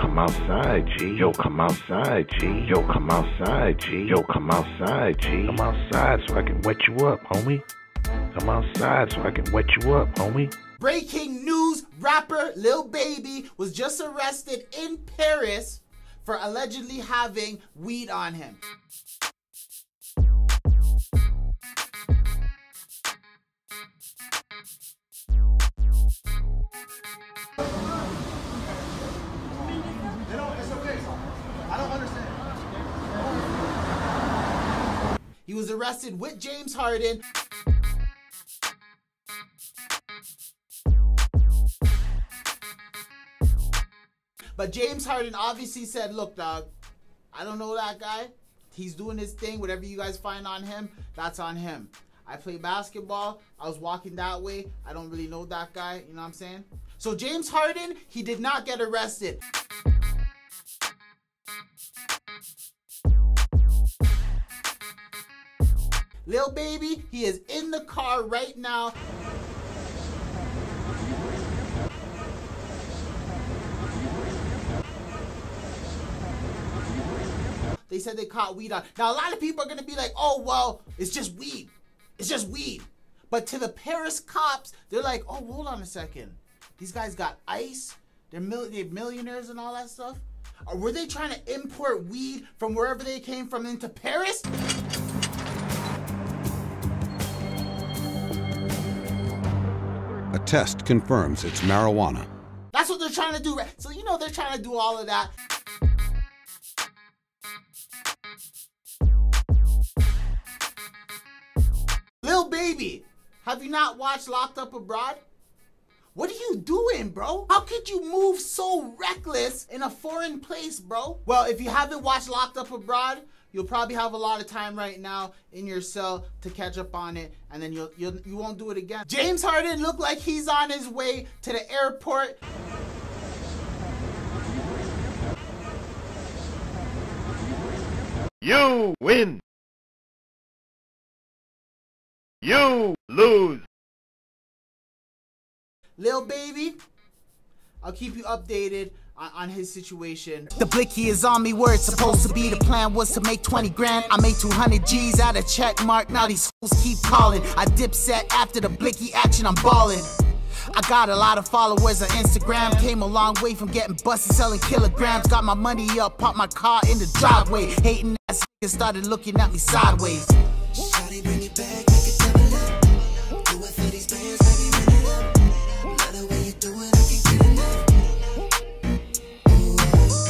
come outside, G. Yo, come outside, G. Yo, come outside, G. Yo, come outside, G. Come outside so I can wet you up, homie. Come outside so I can wet you up, homie. Breaking news, rapper Lil Baby was just arrested in Paris for allegedly having weed on him. He was arrested with James Harden. But James Harden obviously said, look, dog, I don't know that guy. He's doing his thing. Whatever you guys find on him, that's on him. I play basketball. I was walking that way. I don't really know that guy. You know what I'm saying? So James Harden, he did not get arrested. Lil Baby, he is in the car right now. They said they caught weed on. Now, a lot of people are gonna be like, oh, well, it's just weed. It's just weed. But to the Paris cops, they're like, oh, hold on a second. These guys got ice. They're millionaires and all that stuff. Or were they trying to import weed from wherever they came from into Paris? A test confirms it's marijuana. That's what they're trying to do. So, you know, they're trying to do all of that. Lil Baby, have you not watched Locked Up Abroad? What are you doing, bro? How could you move so reckless in a foreign place, bro? Well, if you haven't watched Locked Up Abroad, you'll probably have a lot of time right now in your cell to catch up on it, and then you won't do it again. James Harden looked like he's on his way to the airport. You win. You lose. Lil Baby, I'll keep you updated on his situation. The blicky is on me where it's supposed to be. The plan was to make 20 grand. I made 200 G's out of check mark. Now these fools keep calling. I dip set after the blicky action. I'm balling. I got a lot of followers on Instagram. Came a long way from getting busted selling kilograms. Got my money up, popped my car in the driveway. Hating ass started looking at me sideways. Shawty bring it back.